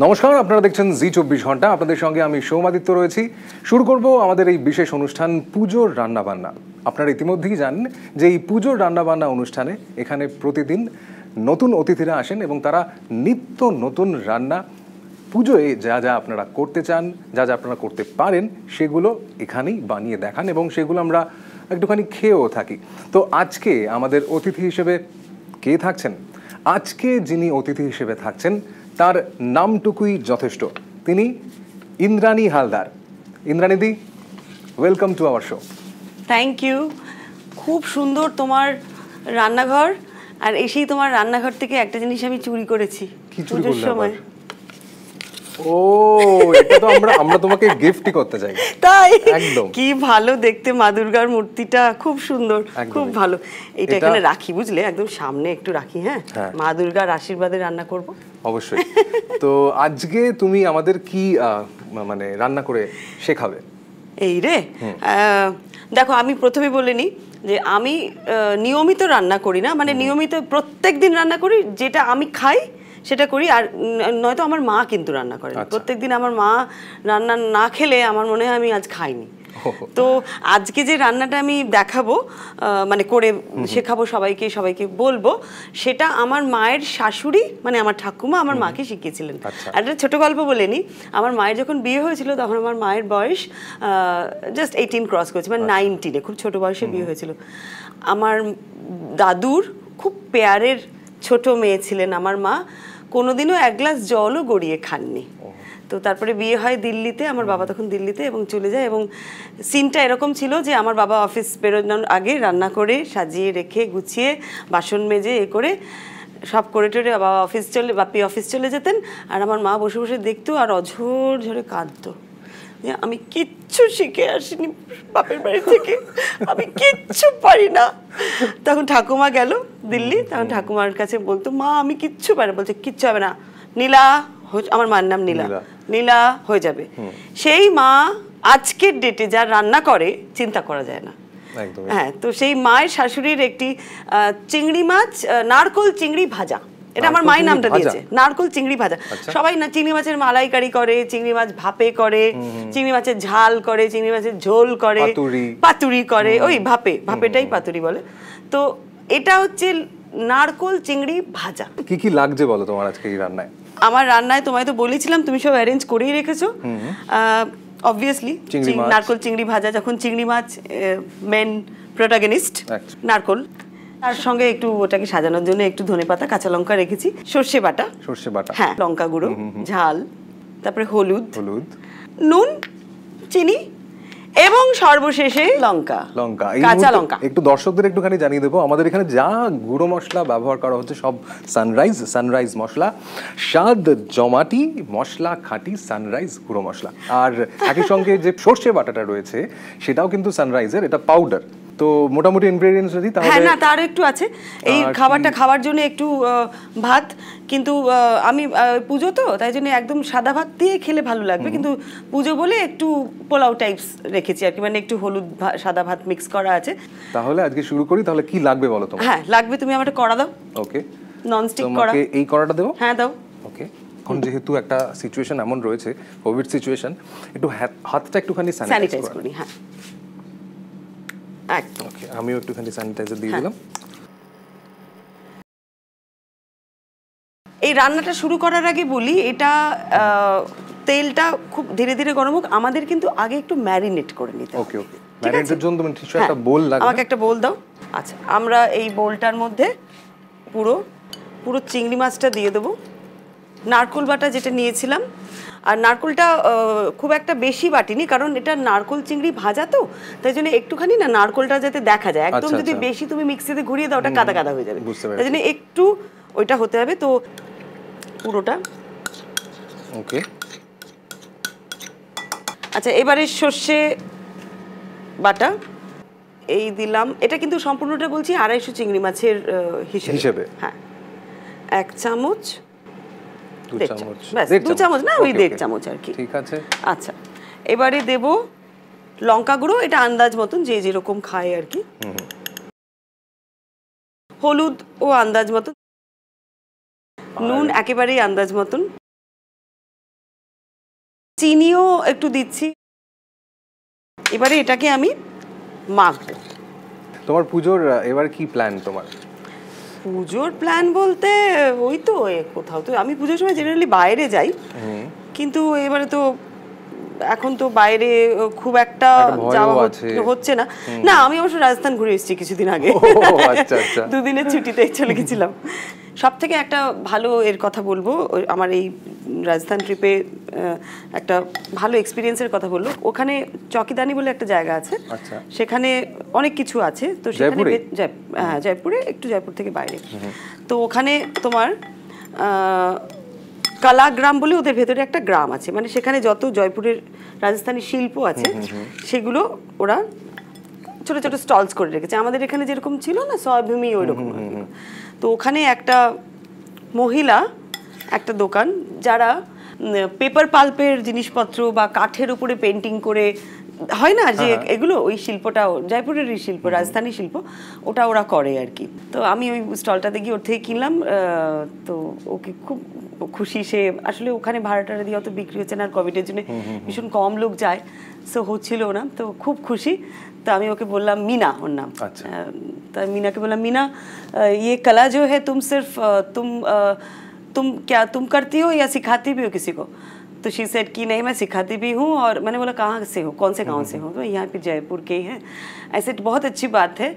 नमस्कार आपनारा देखছেন जी 24 घंटा अपन संगे आमी सौमादित्य रयेছি। शुरू करब आमादेर एई विशेष अनुष्ठान पुजोर रान्ना बान्ना। आपनारा इतिमध्येई जानेन जे एई पुजोर रान्ना बान्ना अनुष्ठाने एखाने प्रतिदिन नतून अतिथिरा आसेन एबं तारा नित्य नतून रान्ना पुजोय जा जा आपनारा करते चान जा जा आपनारा करते पारेन सेगुलो एखानेई बानिये देखान एबं सेगुलो आमरा एकटुखानि खेयेओ थाकि। तो आजके आमादेर अतिथि हिसेबे के थाकছেন? आजके जिनि अतिथि हिसेबे थाकছেন तार नामटुकुई यथेष्ट, तिनी इंद्राणी हालदार। इंद्राणी दी, welcome to our show. Thank you. खूब सुंदर तुम्हार रान्नाघर और एसेई तुम्हार रान्नाघर थेके एकटा जिनिस आमी चुरी करेছি। कि चुरी করলে? ও এটা তো আমরা আমরা তোমাকে গিফটই করতে চাই। তাই একদম। কি ভালো দেখতে মা দুর্গার মূর্তিটা, খুব সুন্দর, খুব ভালো। এটা এখানে রাখি বুঝলে, একদম সামনে একটু রাখি। হ্যাঁ, মা দুর্গার আশীর্বাদে রান্না করব অবশ্যই। তো আজকে তুমি আমাদের কি মানে রান্না করে শেখাবে? এই রে দেখো, আমি প্রথমেই বলিনি যে আমি নিয়মিত রান্না করি না, মানে নিয়মিত প্রত্যেকদিন রান্না করি, যেটা আমি খাই সেটা করি। আর নয়তো আমার মা কিন্তু রান্না করেন, প্রত্যেকদিন আমার মা রান্না না খেলে আমার মনে হয় আমি আজ খাইনি। তো আজকে যে রান্নাটা আমি দেখাবো মানে করে শেখাবো সবাইকে, সবাইকে বলবো, সেটা আমার মায়ের শাশুড়ি মানে আমার ঠাকুমা আমার মাকে শিখিয়েছিলেন। আর একটা ছোটো গল্প বলে নিই, আমার মায়ের যখন বিয়ে হয়েছিল তখন আমার মায়ের বয়স জাস্ট 18 ক্রস করেছে, মানে 19-এ খুব ছোটো বয়সে বিয়ে হয়েছিল। আমার দাদুর খুব পেয়ারের ছোটো মেয়ে ছিলেন আমার মা, কোনোদিনও এক গ্লাস জলও গড়িয়ে খাননি। তো তারপরে বিয়ে হয় দিল্লিতে, আমার বাবা তখন দিল্লিতে, এবং চলে যায়। এবং সিনটা এরকম ছিল যে আমার বাবা অফিস বেরোনোর আগে রান্না করে সাজিয়ে রেখে গুছিয়ে বাসন মেজে এ করে সব করে টোরে বাবা অফিস চলে, বাপি অফিস চলে যেতেন। আর আমার মা বসে বসে দেখতো আর অঝোর ঝরে কাঁদতো যে আমি কিচ্ছু শিখে আসিনি বাপের বাড়ি থেকে, আমি কিচ্ছু পারি না। তখন ঠাকুমা গেল দিল্লি, তখন ঠাকুমার কাছে বলতো মা আমি কিচ্ছু পারি না। বলছে কিচ্ছু হবে না নীলা, আমার মার নাম নীলা, নীলা হয়ে যাবে। সেই মা আজকের ডেটে যা রান্না করে চিন্তা করা যায় না। হ্যাঁ, তো সেই মায়ের শাশুড়ির একটি চিংড়ি মাছ নারকোল চিংড়ি ভাজা, এটা আমার মায়ের নামটা দিয়েছে, নারকোল চিংড়ি ভাজা। সবাই না চিংড়ি মাছের মালাইকারি করে, চিংড়ি মাছ ভাপে করে, চিংড়ি মাছের ঝাল করে, চিংড়ি মাছের ঝোল করে, পাতুরি করে, ওই ভাপে, ভাপেটাই পাতুরি বলে। তো এটা হচ্ছে নারকোল চিংড়ি ভাজা। কি কি লাগছে বলো তোমার আজকে এই রান্নায়? আমার রান্নায় তোমায় তো বলেছিলাম, তুমি সব অ্যারেঞ্জ করেই রেখেছো। অবভিয়াসলি নারকোল চিংড়ি ভাজা, যখন চিংড়ি মাছ মেন প্রোটাগনিস্ট, নারকোল, তার সঙ্গে একটু ওটাকে সাজানোর জন্য একটু ধনে পাতা কাঁচা লঙ্কা রেখেছি, সর্ষে বাটা, সর্ষে বাটা, হ্যাঁ, লঙ্কা গুঁড়ো, ঝাল, তারপরে হলুদ, হলুদ, নুন, চিনি এবং সর্বশেষে লঙ্কা, লঙ্কা, কাঁচা লঙ্কা। একটু দর্শকদের একটুখানি জানিয়ে দেবো, আমাদের এখানে যা গুঁড়ো মশলা ব্যবহার করা হচ্ছে সব সানরাইজ, সানরাইজ মশলা, স্বাদ জমাটি মশলা, খাঁটি সানরাইজ গুঁড়ো মশলা। আর একই সঙ্গে যে সর্ষে বাটাটা রয়েছে সেটাও কিন্তু সানরাইজের, এটা পাউডার। তো মোটামুটি ইনগ্রেডিয়েন্টস যদি তাহলে, হ্যাঁ না তার একটু আছে। এই খাবারটা খাওয়ার জন্য একটু ভাত, কিন্তু আমি পুজো তো তাই জন্য একদম সাদা ভাত দিয়ে খেলে ভালো লাগবে, কিন্তু পুজো বলে একটু পোলাও টাইপস রেখেছি আর কি, মানে একটু হলুদ সাদা ভাত মিক্স করা আছে। তাহলে আজকে শুরু করি, তাহলে কি লাগবে বলো তোমার? হ্যাঁ লাগবে, তুমি আমাকে কড়া দাও। ওকে, ননস্টিক কড়া, তোমাকে এই কড়াটা দেব? হ্যাঁ দাও। ওকে, এখন যেহেতু একটা সিচুয়েশন এমন রয়েছে, কোভিড সিচুয়েশন, একটু হাতটা একটুখানি স্যানিটাইজ করি। হ্যাঁ একদম। ওকে, আমিও একটুখানি স্যানিটাইজার দিয়ে দিলাম। এই রান্নাটা শুরু করার আগে বলি, এটা তেলটা খুব ধীরে ধীরে গরম হোক, আমাদের কিন্তু আগে একটু ম্যারিনেট করে নিতে হবে। ওকে ওকে, ম্যারিনেটের জন্য তুমি কিছু একটা বোল লাগবে, আমাকে একটা বোল দাও। আচ্ছা, আমরা এই বোলটার মধ্যে পুরো পুরো চিংড়ি মাছটা দিয়ে দেবো, নারকোল বাটা যেটা নিয়েছিলাম। আর নারকোলটা খুব একটা বেশি বাটিনি, কারণ এটা নারকোল চিংড়ি ভাজা তো তাই জন্য একটুখানি না নারকোলটা যাতে দেখা যায়, একদম যদি বেশি তুমি মিক্সিতে ঘুরিয়ে দাও ওটা কাদা কাদা হয়ে যাবে, তাই জন্য একটু ওইটা হতে হবে। তো পুরোটা। ওকে, আচ্ছা এবারে সর্ষে বাটা এই দিলাম, এটা কিন্তু সম্পূর্ণটা বলছি 250 চিংড়ি মাছের হিসেবে। হ্যাঁ, 1 চামচ, 2 চামচ না, ওই 1.5 চামচ আর কি। ঠিক আছে। আচ্ছা এবারে দেব লঙ্কা গুঁড়ো, এটা আন্দাজ মতন যে যেরকম খায় আর কি, হলুদ ও আন্দাজ মতন, নুন একেবারেই আন্দাজ মতন, চিনিও একটু দিচ্ছি। এবারে এটাকে আমি মাখবো। তোমার পূজোর এবার কি প্ল্যান তোমার? পূজোর প্ল্যান বলতে ওই তো কোথাও তো আমি পূজোর সময় জেনারেলি বাইরে যাই, কিন্তু এবারে তো এখন তো বাইরে খুব একটা যাওয়া হচ্ছে না। না আমি অবশ্য রাজস্থান ঘুরে এসেছি কিছুদিন আগে, দুদিনের ছুটিতে চলে গেছিলাম। সব থেকে একটা ভালো এর কথা বলবো, আমার এই রাজস্থান ট্রিপে একটা ভালো এক্সপিরিয়েন্সের কথা বলবো। ওখানে চকিদানি বলে একটা জায়গা আছে, সেখানে অনেক কিছু আছে। তো সেখানে হ্যাঁ জয়পুরে, একটু জয়পুর থেকে বাইরে। তো ওখানে তোমার কালাগ্রাম বলে ওদের ভেতরে একটা গ্রাম আছে, মানে সেখানে যত জয়পুরের রাজস্থানী শিল্প আছে সেগুলো ওরা ছোট ছোট স্টলস করে রেখেছে। আমাদের এখানে যেরকম ছিল না সয়ভূমি, ওই রকম। তো ওখানে একটা মহিলা একটা দোকান, যারা পেপার পাল্পের জিনিসপত্র বা কাঠের উপরে পেন্টিং করে হয় না যে এগুলো, ওই শিল্পটা জয়পুরেরই শিল্প, রাজস্থানী শিল্প, ওটা ওরা করে আর কি। তো আমি ওই স্টলটাতে গিয়ে ওর থেকে কিনলাম। তো ওকে খুব খুশি সে। আসলে ওখানে ভাড়াটারা দিয়ে অত বিক্রি হচ্ছে না, আর কোভিডের জন্য ভীষণ কম লোক যায়, সো হচ্ছিল না। তো খুব খুশি। তো আমি ওকে বললাম, মিনা ওর নাম, তা মিনাকে বললাম, মিনা ইয়ে কলা জো হ্যায় তুম সিরফ तुम क्या तुम करती हो या सिखाती भी हो किसी को? तो शी सेड कि नहीं मैं सिखाती भी हूँ। और मैंने बोला कहाँ से हो, कौन से गांव से हो? तो यहाँ पे जयपुर के ही हैं। ऐसे बहुत अच्छी बात है,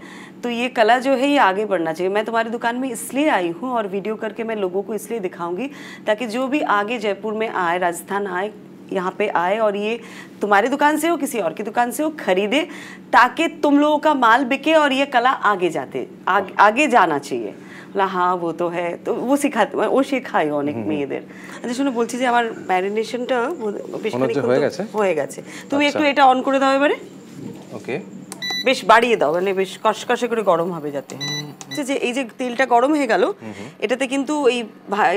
तो ये कला जो है ये आगे बढ़ना चाहिए। मैं तुम्हारी दुकान में इसलिए आई हूँ और वीडियो करके मैं लोगों को इसलिए दिखाऊंगी ताकि जो भी आगे जयपुर में आए, राजस्थान आए, यहाँ पे आए और ये तुम्हारी दुकान से हो किसी और की दुकान से हो खरीदे, ताकि तुम लोगों का माल बिके और ये कला आगे जाते आगे जाना चाहिए। বলা হ্যাঁ ও তো হ্যাঁ, তো ও শেখাতে ও শেখায় অনেক মেয়েদের। আচ্ছা শুনে বলছি যে আমার ম্যারিনেশনটা বেশ হয়ে গেছে, তুমি একটু এটা অন করে দাও এবারে। ওকে বেশ বাড়িয়ে দাও, মানে বেশ কষকষে করে গরম হবে যাতে। যে এই যে তেলটা গরম হয়ে গেল, এটাতে কিন্তু এই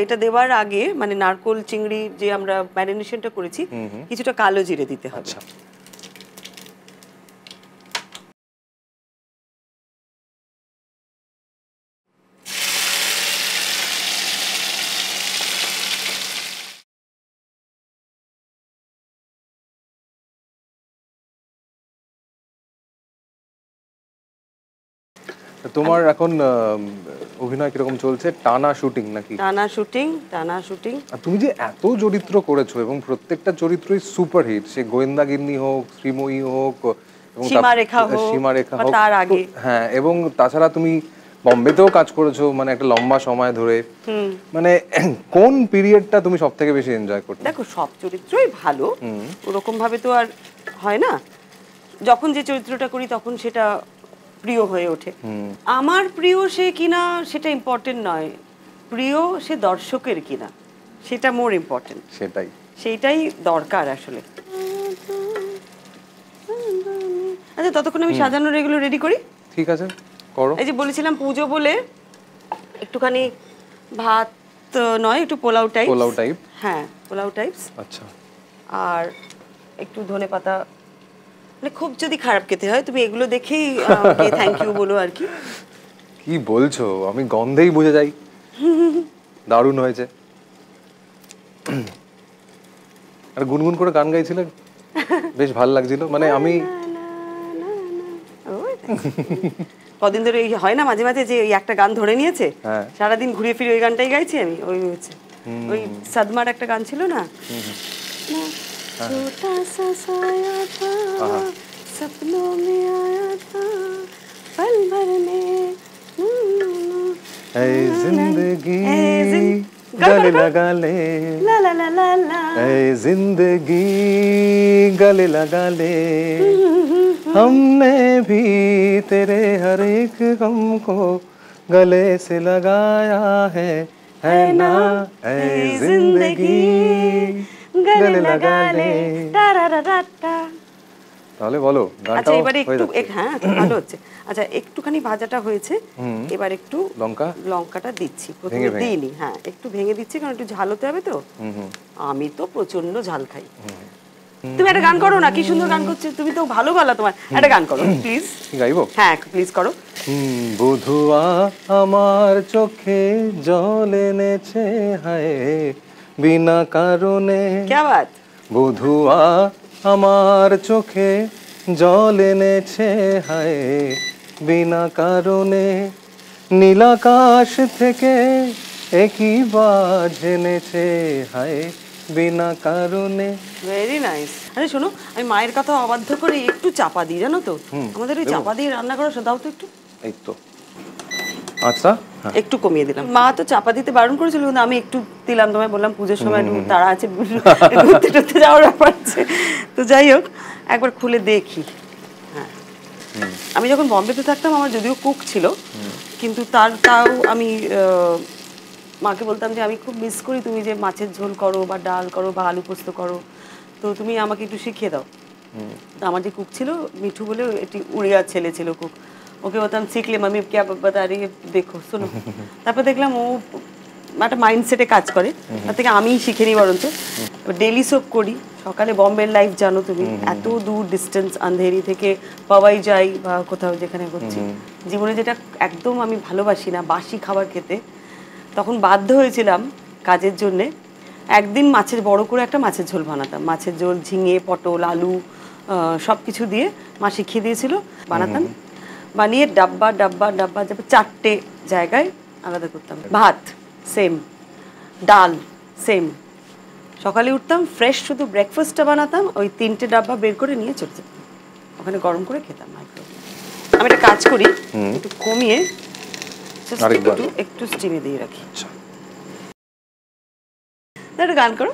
এটা দেওয়ার আগে মানে নারকোল চিংড়ি যে আমরা ম্যারিনেশনটা করেছি কিছুটা কালো জিরে দিতে হবে। তোমার এখন অভিনয় কিরকম চলছে? টানা শুটিং নাকি? টানা শুটিং, টানা শুটিং। আর তুমি যে এত চরিত্র করেছো এবং প্রত্যেকটা চরিত্রই সুপারহিট, সে গোয়েন্দাগিন্নি হোক, শ্রীময়ী হোক, সীমারেখা হোক, তার আগে হ্যাঁ, এবং তাছাড়া তুমি বম্বেতেও কাজ করেছো মানে একটা লম্বা সময় ধরে, মানে কোন পিরিয়ডটা তুমি সবথেকে বেশি এনজয় করতে? দেখো সব চরিত্রই ভালো, ওরকম ভাবে তো আর হয় না। যখন যে চরিত্রটা করি তখন সেটা প্রিয় হয়ে ওঠে। আমার প্রিয় সে কিনা সেটা ইম্পর্টেন্ট নয়, প্রিয় সে দর্শকের কিনা সেটা মোর ইম্পর্টেন্ট। সেটাই সেটাই দরকার আসলে। আচ্ছা ততক্ষণ আমি সাজানোর এগুলো রেডি করি। ঠিক আছে করো। এই যে বলেছিলাম পুজো বলে একটুখানি ভাত নয়, একটু পোলাও টাইপ। পোলাও টাইপ, হ্যাঁ পোলাও টাইপস। আচ্ছা আর একটু ধনে পাতা, খুব যদি খারাপ খেতে হয় তুমি এগুলো দেখেই থ্যাংক ইউ বলো আর কি। কি বলছো, আমি গন্ধেই বুঝে যাই। দারুণ হয়েছে। আর গুনগুন করে গান গাইছিলে, বেশ ভালো লাগছিল। মানে আমি কদিন ধরে হয় না মাঝে মাঝে যে একটা গান ধরে নিয়েছে সারাদিন ঘুরে ফিরে ওই গানটাই গাইছি আমি। ওই হচ্ছে ওই সাদমার একটা গান ছিল না, छोटा सा साया था सपनों में आया था पल भर में ऐ जिंदगी गले लगा ले ला ला ला ला ला ऐ जिंदगी गले लगा ले हमने भी तेरे हर एक गम को गले से लगाया है ना ऐ जिंदगी গলে লাগালে টারারাটা। তাহলে বলো গানটা। আচ্ছা এবারে একটু হ্যাঁ ভালো হচ্ছে। আচ্ছা একটুখানি ভাজাটা হয়েছে, এবার একটু লঙ্কাটা দিচ্ছি। প্রথমে দিইনি, হ্যাঁ একটু ভেঙে দিচ্ছি কারণ একটু ঝাল হতে হবে। তো আমি তো প্রচন্ড ঝাল খাই। তুমি একটা গান করো না, কি সুন্দর গান করছো তুমি, তো ভালো গলা তোমার, একটা গান করো প্লিজ। গাইবো? হ্যাঁ প্লিজ করো। বধুয়া আমার চোখে জল এনেছে হায় বিনা কারণে। क्या बात বধুয়া আমার চোখে জল এনেছে হায়, বিনা কারণে নীলাকাশ থেকে একই বাজ এনেছে হায়, বিনা কারণে। Very nice. আরে শোনো, আমি মায়ের কথা অবাধ্য করে একটু চাপা দিই জানো তো, আমাদের ওই চাপা দিয়ে রান্না করা দাও তো একটু। এই তো আচ্ছা, একটু কমিয়ে দিলাম। মা তো চাপা দিতে বারণ করেছিল কিন্তু আমি একটু দিলাম, তোমায় বললাম পূজার সময় তারা আছে ঘুরতে টুরতে যাওয়ার ব্যাপার আছে তো। যাই হোক, একবার খুলে দেখি। হ্যাঁ, আমি যখন বম্বেতে থাকতাম আমার যদিও কুক ছিল কিন্তু তাও আমি মাকে বলতাম যে আমি খুব মিস করি তুমি যে মাছের ঝোল করো বা ডাল করো বা আলু পোস্ত করো, তো তুমি আমাকে একটু শিখিয়ে দাও। আমার যে কুক ছিল মিঠু বলে, এটি উড়িয়ার ছেলে ছিল কুক, ওকে বলতাম শিখলে মামি কে বাতা রে দেখো শোনো। তারপর দেখলাম ও একটা মাইন্ডসেটে কাজ করে, তার থেকে আমিই শিখে নিই বরঞ্চ। ডেলি সোপ করি সকালে, বম্বের লাইফ জানো তুমি, এত দূর ডিস্টেন্স আন্ধেরি থেকে পাওয়াই যাই বা কোথাও যেখানে করছি। জীবনে যেটা একদম আমি ভালোবাসি না বাসি খাবার খেতে, তখন বাধ্য হয়েছিলাম কাজের জন্যে। একদিন মাছের বড় করে একটা মাছের ঝোল বানাতাম, মাছের ঝোল ঝিঙে পটল আলু সব কিছু দিয়ে মা শিখিয়ে দিয়েছিল, বানাতাম। বানিয়ে ডাব্বা ডাব্বা ডাব্বা ডাব্বা চারটে জায়গায় আলাদা করতাম। ভাত সেম, ডাল সেম, সকালে উঠতাম ফ্রেশ শুধু ব্রেকফাস্টটা বানাতাম, ওই তিনটে ডাব্বা বের করে নিয়ে চলে যেতাম, ওখানে গরম করে খেতাম মাইক্রোওয়েভে। আমি একটা কাজ করি, একটু কমিয়ে একটু স্টিমে দিয়ে রাখি। একটা গান করো।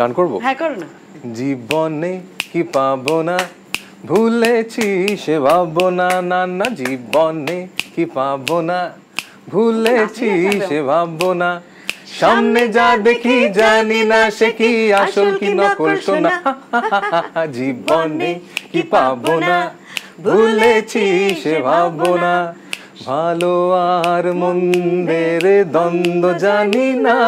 গান করবো? হ্যাঁ করো না। জীবনে কি পাবো না ভুলেছি সে ভাবো না, না না জীবনে কি পাবো না ভুলেছি সে ভাবো না, সামনে যা দেখি জানি না সে কি আসল কি নকল শোনা, জীবনে কি পাবো না ভুলেছি সে ভাবো না, ভালো আর মন্দের দ্বন্দ্ব জানি না,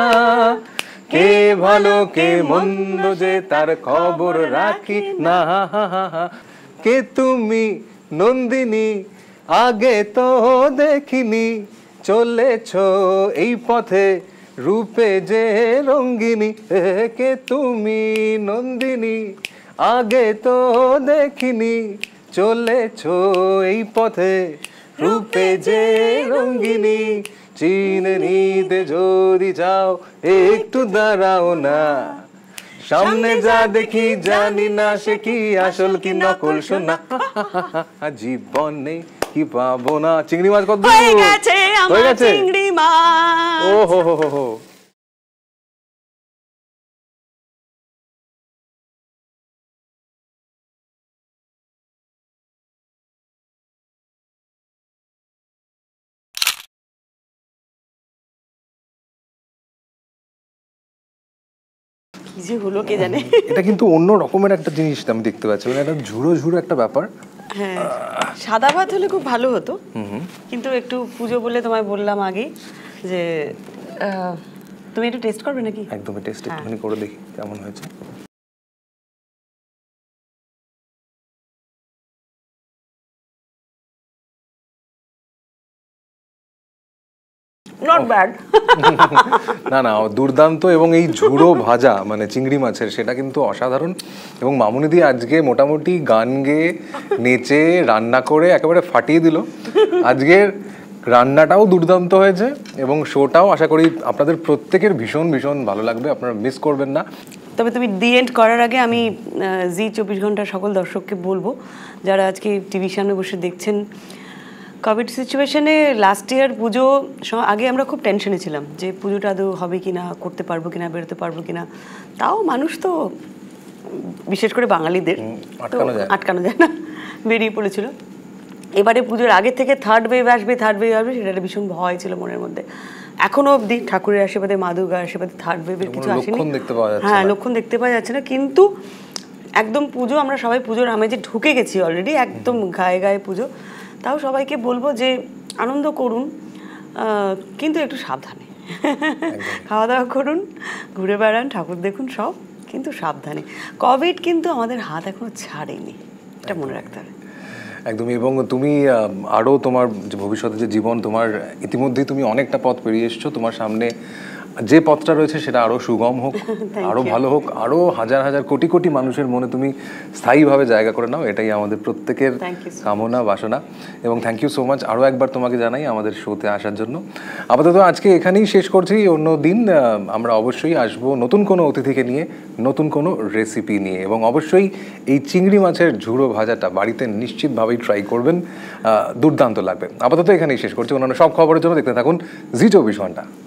কে ভালো কে মন্দ যে তার খবর রাখি না, কে তুমি নন্দিনী আগে তো দেখিনি, চলেছ এই পথে রূপে যে রঙ্গিনী, কে তুমি নন্দিনী আগে তো দেখিনি, চলেছ এই পথে রূপে যে রঙ্গিনী, চিনে নিতে যদি যাও একটু দাঁড়াও না, সামনে যা দেখি জানি না সে কি আসল কি নকল শোনা, জীবনে কি পাবো না। চিংড়ি মাছ কত হয়ে গেছে আমার চিংড়ি মাছ। ও হো হো হো। কি যে হলো কে জানে। এটা কিন্তু অন্য রকমের একটা জিনিস আমি দেখতে পাচ্ছি, মানে এটা ঝুরো ঝুরো একটা ব্যাপার। হ্যাঁ, সাদা ভাত হলে খুব ভালো হতো কিন্তু একটু পুজো বলে তোমায় বললাম আগে যে তুমি একটু টেস্ট করবে নাকি? একদমই টেস্ট একটুখানি করে দেখি কেমন হয়েছে। Not bad. না না, দুর্দান্ত। এবং এই ঝুড়ো ভাজা মানে চিংড়ি মাছের, সেটা কিন্তু অসাধারণ। এবং মামুনিদি আজকে মোটামুটি গান গেয়ে নেচে রান্না করে একেবারে ফাটিয়ে দিল। আজকের রান্নাটাও দুর্দান্ত হয়েছে এবং শোটাও আশা করি আপনাদের প্রত্যেকের ভীষণ ভীষণ ভালো লাগবে, আপনারা মিস করবেন না। তবে তুমি দি এন্ড করার আগে আমি জি 24 ঘন্টা সকল দর্শককে বলবো যারা আজকে টিভির সামনে বসে দেখছেন, কোভিড সিচুয়েশানে লাস্ট ইয়ার পুজো আগে আমরা খুব টেনশনে ছিলাম যে পুজোটা আদৌ হবে কি না, করতে পারবো কিনা, বেরোতে পারবো কিনা। তাও মানুষ তো বিশেষ করে বাঙালিদের আটকানো যায় না, বেরিয়ে পড়েছিল। এবারে পুজোর আগে থেকে থার্ড ওয়েভ আসবে, থার্ড ওয়েভ আসবে, সেটা ভীষণ ভয় ছিল মনের মধ্যে। এখনও অবধি ঠাকুরের আশেপাশে, মা দুর্গার আশেপাশে থার্ড ওয়েভের কিছু আসেনি। হ্যাঁ, লক্ষণ দেখতে পাওয়া যাচ্ছে না কিন্তু একদম পুজো, আমরা সবাই পুজোর আমেজে ঢুকে গেছি অলরেডি, একদম গায়ে গায়ে পুজো। তাও সবাইকে বলবো যে আনন্দ করুন কিন্তু একটু সাবধানে, খাওয়া দাওয়া করুন, ঘুরে বেড়ান, ঠাকুর দেখুন, সব কিন্তু সাবধানে। কোভিড কিন্তু আমাদের হাত এখনো ছাড়েনি, এটা মনে রাখতে হবে একদমই। এবং তুমি আরও তোমার ভবিষ্যতে যে জীবন, তোমার ইতিমধ্যেই তুমি অনেকটা পথ পেরিয়ে এসছো, তোমার সামনে যে পথটা রয়েছে সেটা আরো সুগম হোক, আরো ভালো হোক, আরো হাজার হাজার কোটি কোটি মানুষের মনে তুমি স্থায়ীভাবে জায়গা করে নাও, এটাই আমাদের প্রত্যেকের কামনা বাসনা। এবং থ্যাংক ইউ সো মাচ আরও একবার তোমাকে জানাই আমাদের শোতে আসার জন্য। আপাতত আজকে এখানেই শেষ করছি, অন্য দিন আমরা অবশ্যই আসবো নতুন কোনো অতিথিকে নিয়ে, নতুন কোনো রেসিপি নিয়ে। এবং অবশ্যই এই চিংড়ি মাছের ঝুড়ো ভাজাটা বাড়িতে নিশ্চিতভাবেই ট্রাই করবেন, দুর্দান্ত লাগবে। আপাতত এখানেই শেষ করছি, অন্যান্য সব খবরের জন্য দেখতে থাকুন Zee 24 ঘন্টা।